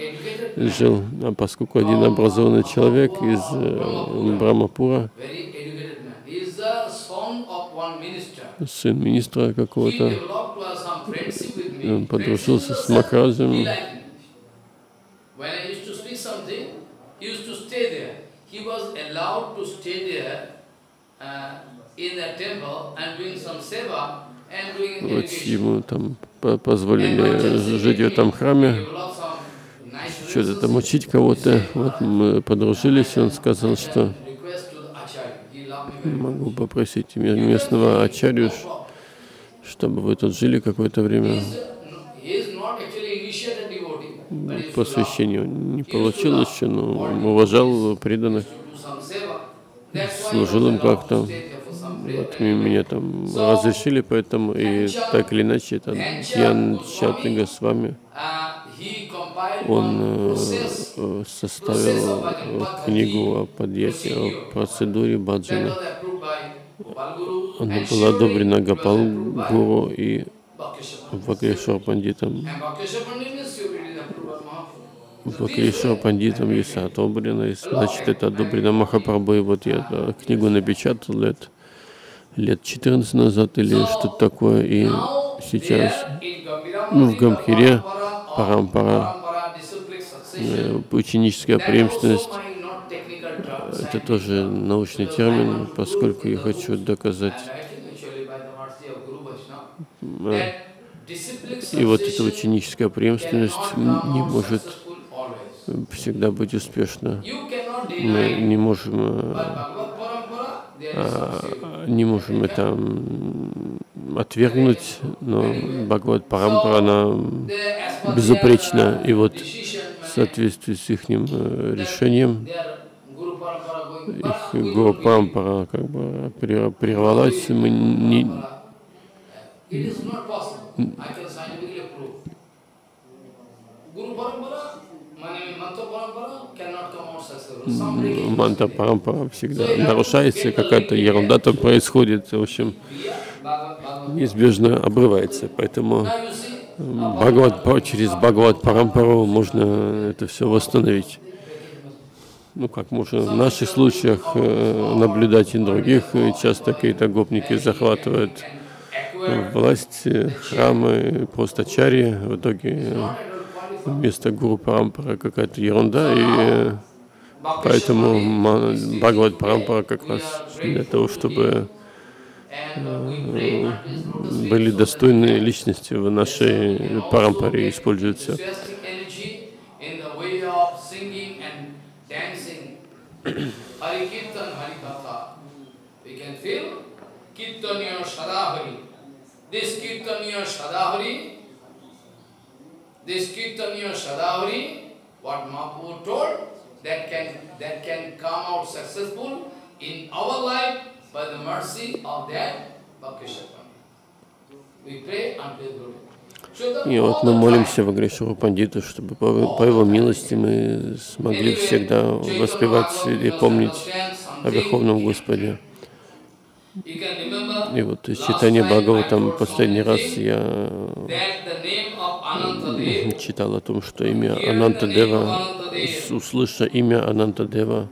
жил, а поскольку один образованный человек из Брамапура, сын министра какого-то, он подружился с Махараджем. Вот ему там позволили жить в этом храме, что-то там учить кого-то. Вот мы подружились, и он сказал, что могу попросить местного ачарью, чтобы вы тут жили какое-то время. Посвящение не получилось еще, но уважал преданных, служил им как-то. Вот мне там разрешили, поэтому и так или иначе, там Дьян Чанд Госвами, он составил книгу о подъятии, о процедуре баджана. Она была одобрена Гопал Гуру и Вакрешвар Пандитом. Вакрешвар Пандитом, если одобрено, значит, это одобрено Махапрабхой. Вот я книгу напечатал лет 14 назад или что-то такое, и сейчас в Гамбхире Парампара, ученическая преемственность, это тоже научный термин, поскольку я хочу доказать. И вот эта ученическая преемственность не может всегда быть успешна. Мы не можем это отвергнуть, но Бхагавад Парампара, она безупречна. И вот в соответствии с их решением, их Гуру Парампара как бы прервалась. Мы Манта Парампара всегда нарушается, какая-то ерунда там происходит, в общем, неизбежно обрывается. Поэтому через Бхагавад Парампару можно это все восстановить. Ну, как можно в наших случаях наблюдать и других. Часто какие-то гопники захватывают власть, храмы, просто чари. В итоге вместо Гуру Парампара какая-то ерунда, и поэтому Бхагавад Парампара как раз для того, чтобы были достойные личности в нашей Парампаре, используются. This Kirtaniya Shadahari, what Mahaprabhu told, that can come out successful in our life by the mercy of that Bhaktishan. We pray until Guru. И вот мы молимся Вакрешвару Пандиту, чтобы по его милости мы смогли всегда воспевать и помнить о Верховном Господе. И вот из читания Бхагаватам последний раз я читал о том, что имя Анантадева, услыша имя Анантадева,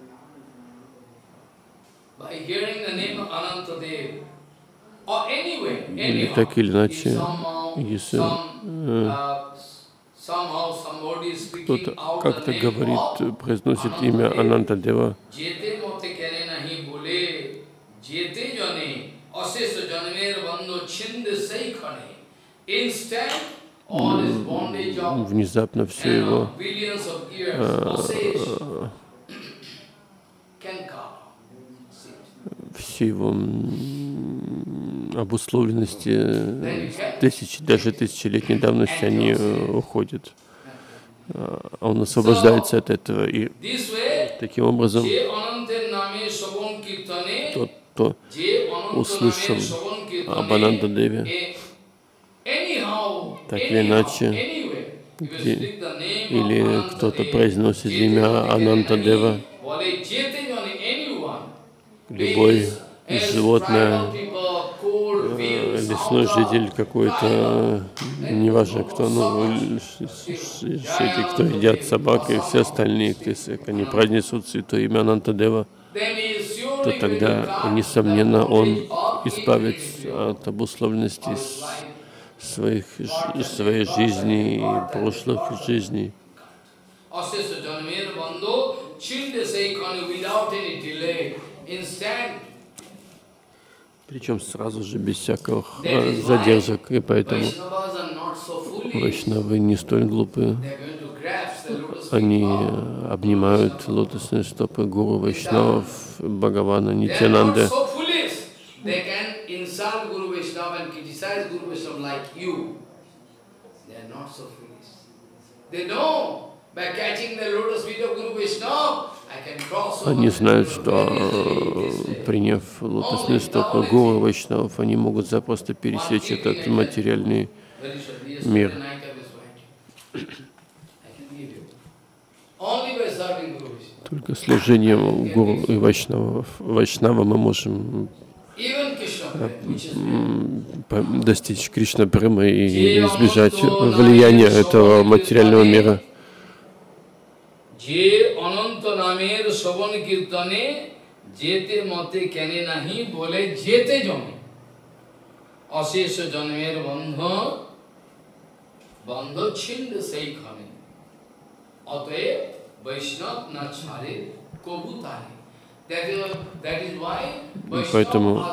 или так или иначе, если кто-то как-то говорит, произносит имя Анантадева, внезапно все его обусловленности даже тысячелетней давности, они уходят, он освобождается от этого. И таким образом тот, кто услышал об Ананда-деве, так или иначе, или кто-то произносит имя Ананда-дева, любой животное, лесной житель какой-то, неважно кто, но эти, кто едят собак и все остальные, если они произнесут святое имя Ананда-дева, то тогда, несомненно, он избавит от обусловленности своей жизни и прошлых жизней. Причем сразу же, без всяких задержек, и поэтому вайшнавы не столь глупы. Они обнимают лотосные стопы гуру вайшнавов, Бхагавана, Нитьянанды. Они знают, что, приняв лотосные стопы Гуру Вайшнавов, они могут запросто пересечь этот материальный мир. Только служением Гуру и Вайшнава мы можем достичь Кришна-премы и избежать влияния этого материального мира. Поэтому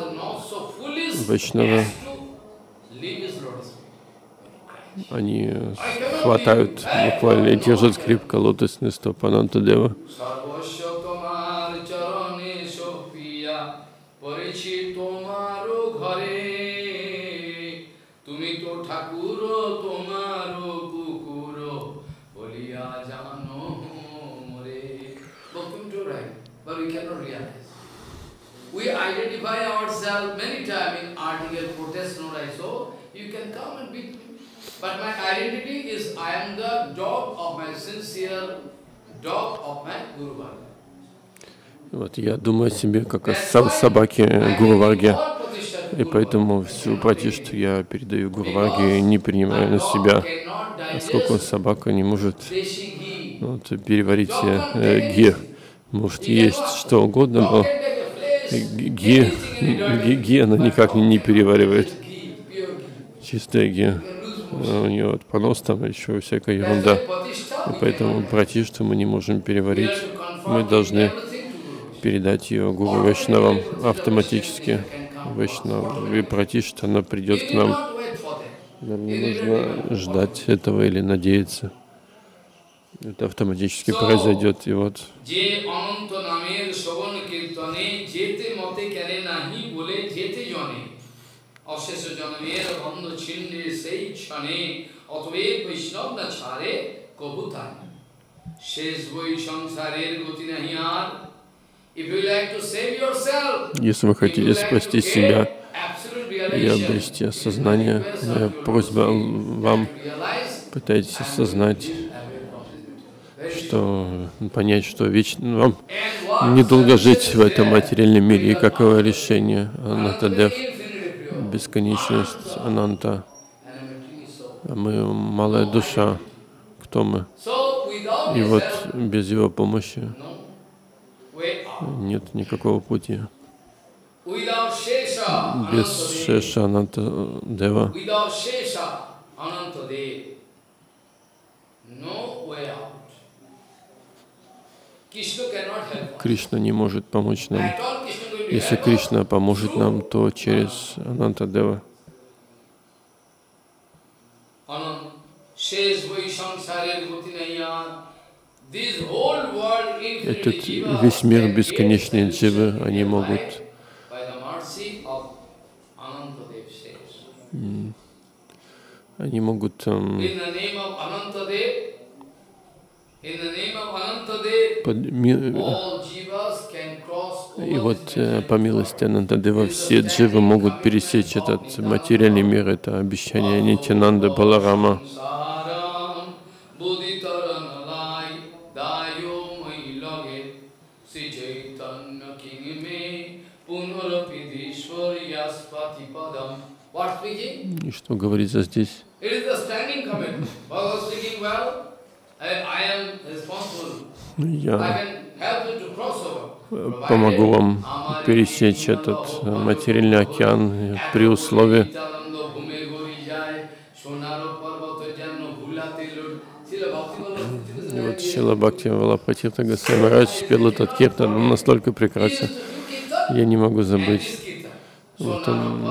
Вайшнавы, они хватают, буквально держат крепко лотосные стопы Анантадева. Вот я думаю о себе как о собаке Гуру-варге, и поэтому всю пратиштху я передаю Гуру-варге, не принимая на себя, поскольку собака не может переварить ги, может есть что угодно, но ги она никак не переваривает, чистая ги. У нее вот понос, там еще всякая ерунда. И поэтому пратиштху мы не можем переварить. Мы должны передать ее Гуру Вайшнавам автоматически. Вайшнавы пратиштху, она придет к нам. Нам не нужно ждать этого или надеяться. Это автоматически произойдет. И вот. Если вы хотите спасти себя и обрести осознание, моя просьба вам, пытайтесь осознать, что понять, что вечно вам недолго жить в этом материальном мире, и каково решение Анантадев. Бесконечность Ананта, а мы малая душа, кто мы? И вот без его помощи нет никакого пути. Без Шеша Ананта Дева Кришна не может помочь нам. Если Кришна поможет нам, то через Анантадева. Этот весь мир бесконечные дживы, они могут и вот по милости Анантадева все дживы могут пересечь этот материальный мир. Это обещание Нитьянанды Баларама. И что говорится здесь? Я помогу вам пересечь этот материальный океан при условии, и вот Шрила Бхактивинод Тхакур спел этот киртан, он настолько прекрасен, я не могу забыть. Вот он,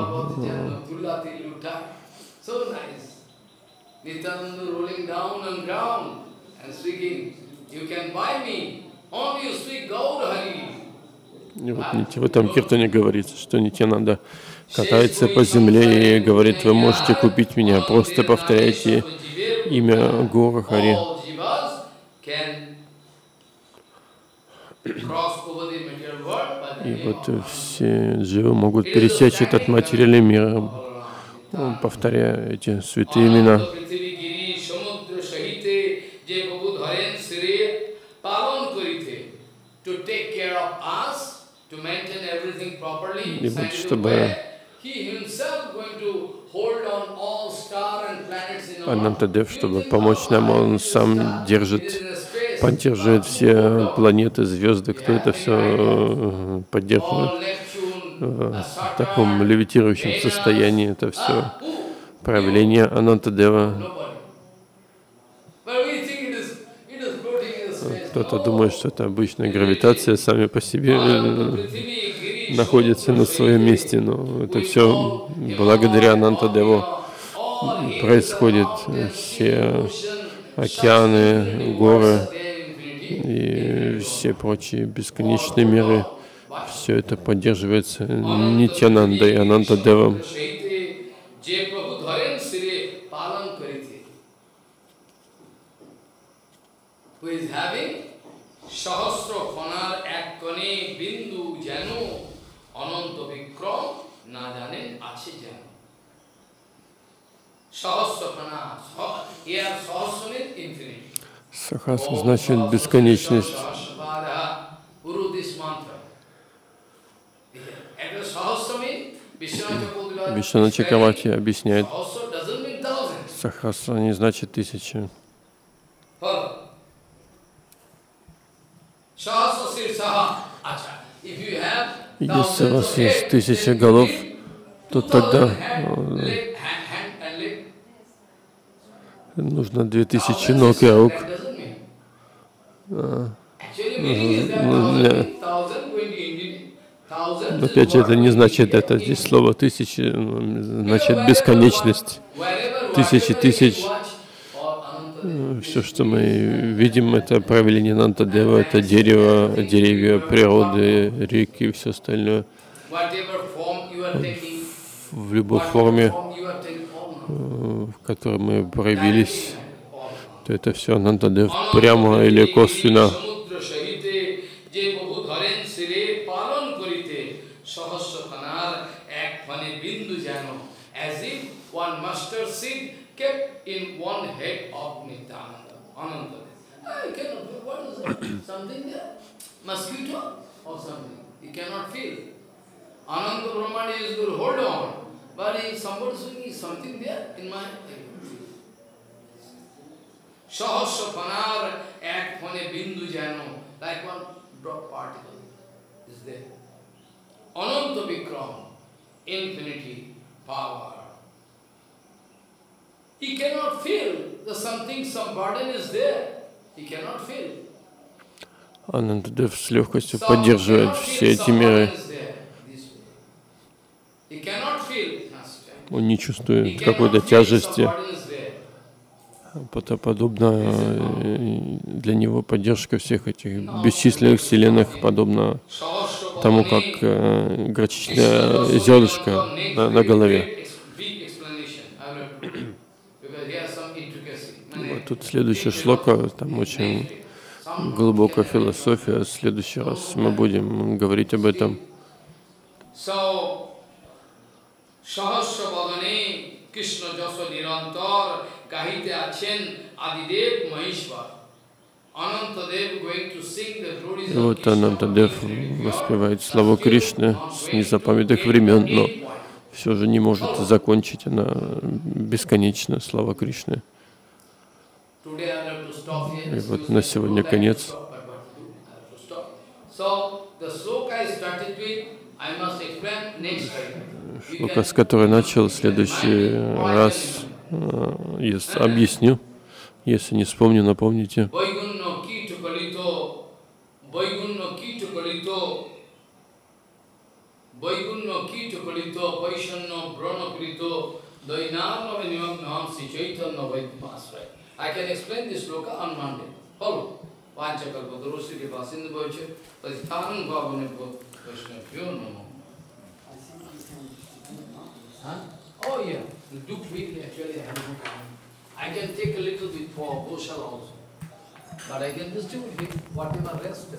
и вот в этом киртане говорится, что Нитьянанда катается по земле и говорит: вы можете купить меня, просто повторяйте имя Гуру Хари. И вот все дживы могут пересечь этот материальный мир, повторяя эти святые имена. И вот, чтобы Анантадев, чтобы помочь нам, он сам держит, поддерживает все планеты, звезды, кто это все поддерживает в таком левитирующем состоянии. Это все проявление Анантадева. Кто-то думает, что это обычная гравитация, сами по себе находится на своем месте, но это все благодаря Анантадеву происходит. Все океаны, горы и все прочие бесконечные миры, все это поддерживается Нитьянандой и Анантадевом. Сахасра значит бесконечность. Вишвана Чакраварти объясняет, сахасра не значит тысяча. Если у вас есть 1000 голов, то тогда нужно 2000 ног и рук. Опять же, это не значит это. Здесь слово «тысячи» значит бесконечность. Тысячи, тысяч. Все, что мы видим, это проявление Анантадева, это дерево, деревья, природы, реки и все остальное. В любой форме, в которой мы проявились, то это все Анантадев, прямо или косвенно. Анантадев с легкостью поддерживает все эти миры. Он не чувствует какой-то тяжести. Подобно для него поддержка всех этих бесчисленных вселенных, подобно тому, как горчичное зернышко на голове. Вот тут следующая шлока, там очень глубокая философия. В следующий раз мы будем говорить об этом. Sahasra Bhagane Krishna Jaso Nirantar Gahite Achen Adidev Maheshwar. Anantadev going to sing the glories of Krishna. Вот Анантадев воспевает славу Кришны с незапамятных времен, но все же не может закончить она бесконечно, слава Кришны. И вот на сегодня конец. Шлока, с которой начал, в следующий раз объясню. Если не вспомню, напомните. Huh? Oh yeah, you do feel actually I have no problem. I can take a little bit for Goshal also. But I can distribute whatever rest